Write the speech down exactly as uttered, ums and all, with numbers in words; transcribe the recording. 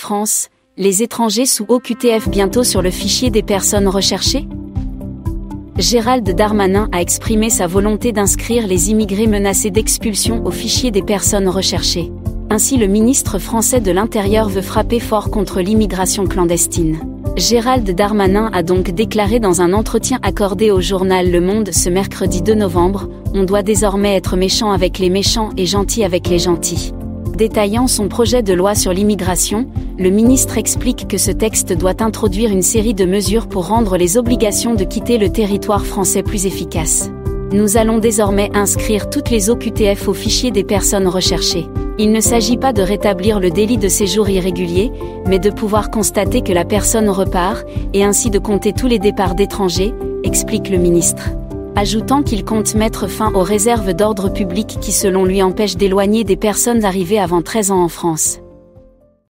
France, les étrangers sous O Q T F bientôt sur le fichier des personnes recherchées ? Gérald Darmanin a exprimé sa volonté d'inscrire les immigrés menacés d'expulsion au fichier des personnes recherchées. Ainsi, le ministre français de l'Intérieur veut frapper fort contre l'immigration clandestine. Gérald Darmanin a donc déclaré dans un entretien accordé au journal Le Monde ce mercredi deux novembre, « On doit désormais être méchant avec les méchants et gentil avec les gentils ». Détaillant son projet de loi sur l'immigration, le ministre explique que ce texte doit introduire une série de mesures pour rendre les obligations de quitter le territoire français plus efficaces. « Nous allons désormais inscrire toutes les O Q T F au fichier des personnes recherchées. Il ne s'agit pas de rétablir le délit de séjour irrégulier, mais de pouvoir constater que la personne repart, et ainsi de compter tous les départs d'étrangers », explique le ministre. Ajoutant qu'il compte mettre fin aux réserves d'ordre public qui selon lui empêchent d'éloigner des personnes arrivées avant treize ans en France.